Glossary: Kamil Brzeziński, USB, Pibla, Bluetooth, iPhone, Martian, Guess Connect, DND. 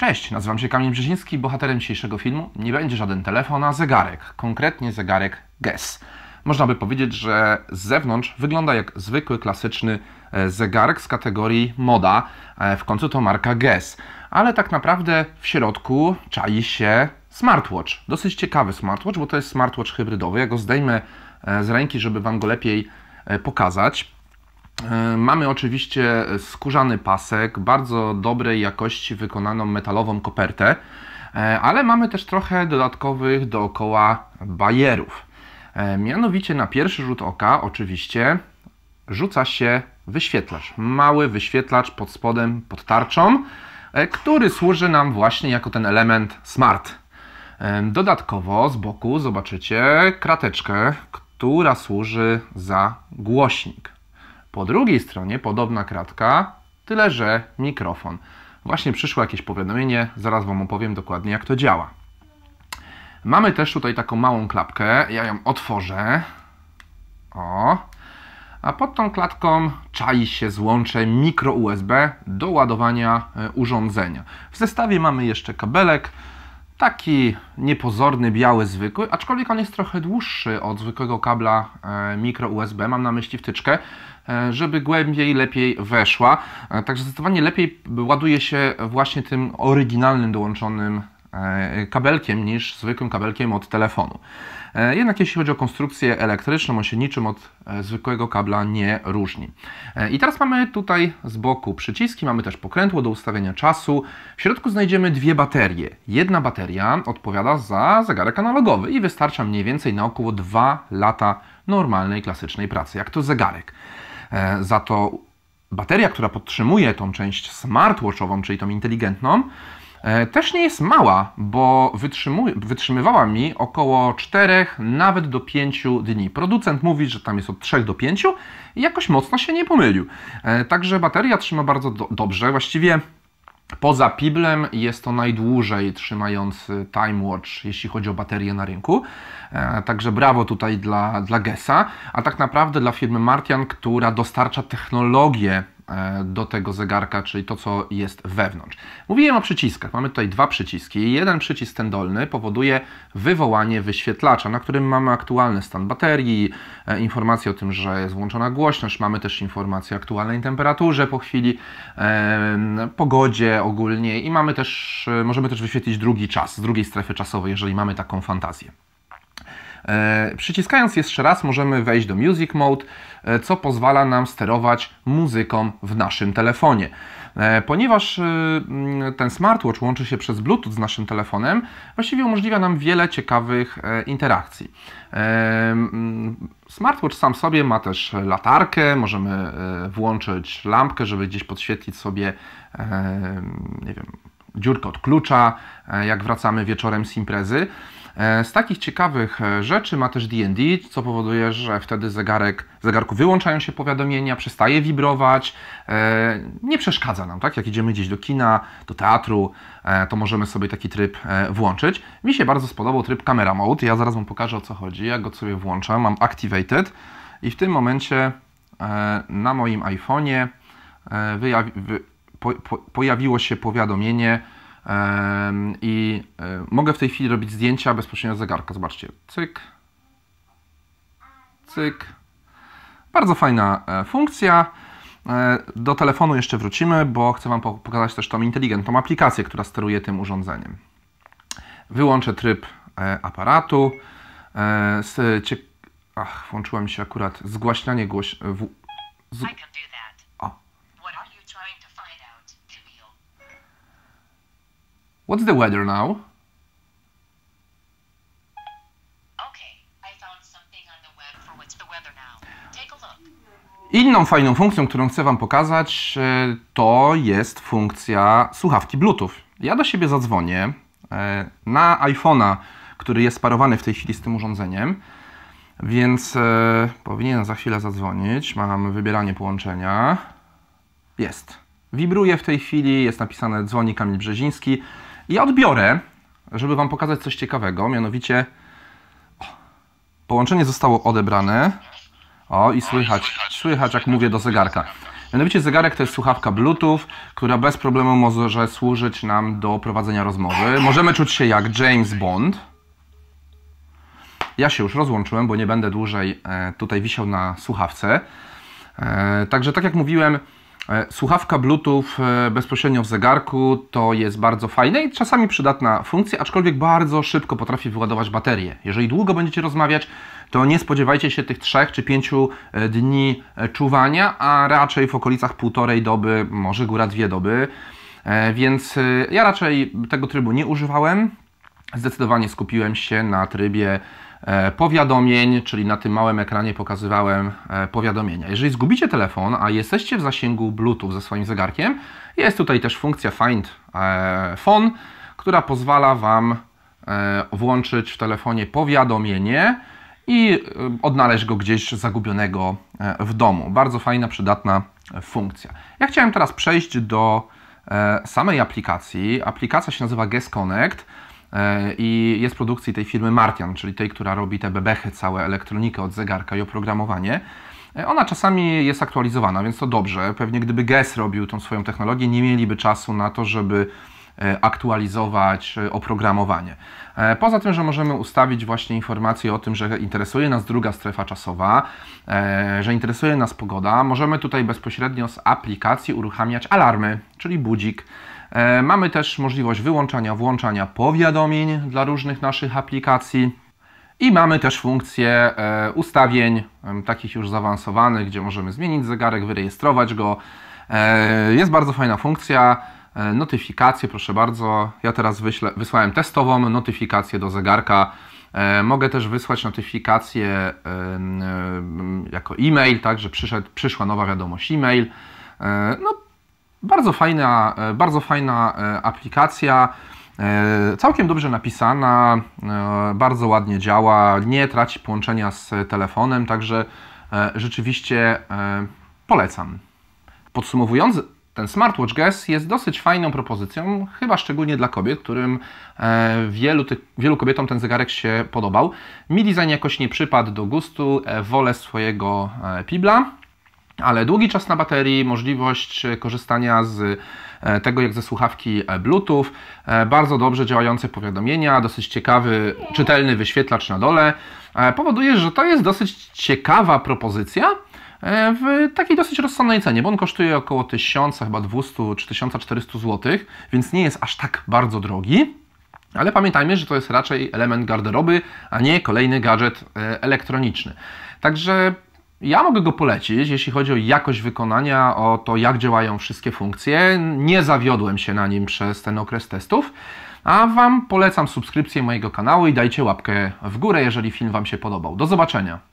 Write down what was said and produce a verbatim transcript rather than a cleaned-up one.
Cześć, nazywam się Kamil Brzeziński, bohaterem dzisiejszego filmu nie będzie żaden telefon, a zegarek, konkretnie zegarek Guess. Można by powiedzieć, że z zewnątrz wygląda jak zwykły, klasyczny zegarek z kategorii moda, w końcu to marka Guess, ale tak naprawdę w środku czai się smartwatch, dosyć ciekawy smartwatch, bo to jest smartwatch hybrydowy. Ja go zdejmę z ręki, żeby Wam go lepiej pokazać. Mamy oczywiście skórzany pasek, bardzo dobrej jakości wykonaną metalową kopertę, ale mamy też trochę dodatkowych dookoła bajerów. Mianowicie na pierwszy rzut oka oczywiście rzuca się wyświetlacz. Mały wyświetlacz pod spodem, pod tarczą, który służy nam właśnie jako ten element smart. Dodatkowo z boku zobaczycie krateczkę, która służy za głośnik. Po drugiej stronie podobna kratka, tyle że mikrofon. Właśnie przyszło jakieś powiadomienie, zaraz Wam opowiem dokładnie, jak to działa. Mamy też tutaj taką małą klapkę, ja ją otworzę. O. A pod tą klatką czai się złącze mikro U S B do ładowania urządzenia. W zestawie mamy jeszcze kabelek, taki niepozorny, biały, zwykły, aczkolwiek on jest trochę dłuższy od zwykłego kabla mikro U S B, mam na myśli wtyczkę, żeby głębiej, lepiej weszła. Także zdecydowanie lepiej ładuje się właśnie tym oryginalnym dołączonym kabelkiem niż zwykłym kabelkiem od telefonu. Jednak jeśli chodzi o konstrukcję elektryczną, on się niczym od zwykłego kabla nie różni. I teraz mamy tutaj z boku przyciski, mamy też pokrętło do ustawienia czasu. W środku znajdziemy dwie baterie. Jedna bateria odpowiada za zegarek analogowy i wystarcza mniej więcej na około dwa lata normalnej, klasycznej pracy, jak to zegarek. Za to bateria, która podtrzymuje tą część smartwatchową, czyli tą inteligentną, też nie jest mała, bo wytrzymywała mi około czterech, nawet do pięciu dni. Producent mówi, że tam jest od trzech do pięciu i jakoś mocno się nie pomylił. Także bateria trzyma bardzo do dobrze. Właściwie poza Piblem jest to najdłużej trzymający Time Watch, jeśli chodzi o baterię na rynku. Także brawo tutaj dla, dla Guessa, a tak naprawdę dla firmy Martian, która dostarcza technologię do tego zegarka, czyli to, co jest wewnątrz. Mówiłem o przyciskach. Mamy tutaj dwa przyciski. Jeden przycisk, ten dolny, powoduje wywołanie wyświetlacza, na którym mamy aktualny stan baterii, informację o tym, że jest włączona głośność, mamy też informację o aktualnej temperaturze po chwili, pogodzie ogólnie i mamy też, możemy też wyświetlić drugi czas, z drugiej strefy czasowej, jeżeli mamy taką fantazję. Przyciskając jeszcze raz możemy wejść do Music Mode, co pozwala nam sterować muzyką w naszym telefonie. Ponieważ ten smartwatch łączy się przez Bluetooth z naszym telefonem, właściwie umożliwia nam wiele ciekawych interakcji. Smartwatch sam sobie ma też latarkę, możemy włączyć lampkę, żeby gdzieś podświetlić sobie, nie wiem, dziurkę od klucza, jak wracamy wieczorem z imprezy. Z takich ciekawych rzeczy ma też D N D, co powoduje, że wtedy zegarek, zegarku wyłączają się powiadomienia, przestaje wibrować, nie przeszkadza nam, tak? Jak idziemy gdzieś do kina, do teatru, to możemy sobie taki tryb włączyć. Mi się bardzo spodobał tryb Camera Mode, ja zaraz Wam pokażę, o co chodzi, ja go sobie włączam, mam Activated i w tym momencie na moim iPhone'ie pojawiło się powiadomienie, i mogę w tej chwili robić zdjęcia bezpośrednio z zegarka. Zobaczcie, cyk, cyk. Bardzo fajna funkcja. Do telefonu jeszcze wrócimy, bo chcę Wam pokazać też tą inteligentną aplikację, która steruje tym urządzeniem. Wyłączę tryb aparatu. Ach, włączyła mi się akurat zgłaśnianie głoś... Z... What's the weather now? Inną fajną funkcją, którą chcę Wam pokazać, to jest funkcja słuchawki Bluetooth. Ja do siebie zadzwonię na iPhone'a, który jest sparowany w tej chwili z tym urządzeniem, więc powinienem za chwilę zadzwonić. Mam wybieranie połączenia. Jest. Wibruje w tej chwili, jest napisane dzwoni Kamil Brzeziński. Ja odbiorę, żeby Wam pokazać coś ciekawego, mianowicie o, połączenie zostało odebrane. O, i słychać, słychać jak mówię do zegarka. Mianowicie zegarek to jest słuchawka Bluetooth, która bez problemu może służyć nam do prowadzenia rozmowy. Możemy czuć się jak James Bond. Ja się już rozłączyłem, bo nie będę dłużej tutaj wisiał na słuchawce. Także tak jak mówiłem, słuchawka Bluetooth bezpośrednio w zegarku to jest bardzo fajna i czasami przydatna funkcja, aczkolwiek bardzo szybko potrafi wyładować baterię. Jeżeli długo będziecie rozmawiać, to nie spodziewajcie się tych trzech czy pięciu dni czuwania, a raczej w okolicach półtorej doby, może góra dwie doby. Więc ja raczej tego trybu nie używałem. Zdecydowanie skupiłem się na trybie powiadomień, czyli na tym małym ekranie pokazywałem powiadomienia. Jeżeli zgubicie telefon, a jesteście w zasięgu Bluetooth ze swoim zegarkiem, jest tutaj też funkcja Find Phone, która pozwala Wam włączyć w telefonie powiadomienie i odnaleźć go gdzieś zagubionego w domu. Bardzo fajna, przydatna funkcja. Ja chciałem teraz przejść do samej aplikacji. Aplikacja się nazywa Guess Connect i jest produkcji tej firmy Martian, czyli tej, która robi te bebechy, całe elektronikę od zegarka i oprogramowanie. Ona czasami jest aktualizowana, więc to dobrze. Pewnie gdyby Guess robił tą swoją technologię, nie mieliby czasu na to, żeby aktualizować oprogramowanie. Poza tym, że możemy ustawić właśnie informacje o tym, że interesuje nas druga strefa czasowa, że interesuje nas pogoda, możemy tutaj bezpośrednio z aplikacji uruchamiać alarmy, czyli budzik. Mamy też możliwość wyłączania, włączania powiadomień dla różnych naszych aplikacji i mamy też funkcję ustawień takich już zaawansowanych, gdzie możemy zmienić zegarek, wyrejestrować go. Jest bardzo fajna funkcja. Notyfikacje, proszę bardzo. Ja teraz wyślę, wysłałem testową notyfikację do zegarka. Mogę też wysłać notyfikację jako e-mail, tak, że przyszedł, przyszła nowa wiadomość e-mail. No, Bardzo fajna, bardzo fajna aplikacja, całkiem dobrze napisana, bardzo ładnie działa, nie traci połączenia z telefonem, także rzeczywiście polecam. Podsumowując, ten smartwatch Guess jest dosyć fajną propozycją, chyba szczególnie dla kobiet, którym wielu, ty, wielu kobietom ten zegarek się podobał. Mi design jakoś nie przypadł do gustu, wolę swojego Pibla. Ale długi czas na baterii, możliwość korzystania z tego jak ze słuchawki Bluetooth, bardzo dobrze działające powiadomienia, dosyć ciekawy, czytelny wyświetlacz na dole, powoduje, że to jest dosyć ciekawa propozycja w takiej dosyć rozsądnej cenie, bo on kosztuje około tysiąc, chyba dwieście czy tysiąc czterysta złotych, więc nie jest aż tak bardzo drogi. Ale pamiętajmy, że to jest raczej element garderoby, a nie kolejny gadżet elektroniczny. Także ja mogę go polecić, jeśli chodzi o jakość wykonania, o to jak działają wszystkie funkcje. Nie zawiodłem się na nim przez ten okres testów, a Wam polecam subskrypcję mojego kanału i dajcie łapkę w górę, jeżeli film Wam się podobał. Do zobaczenia!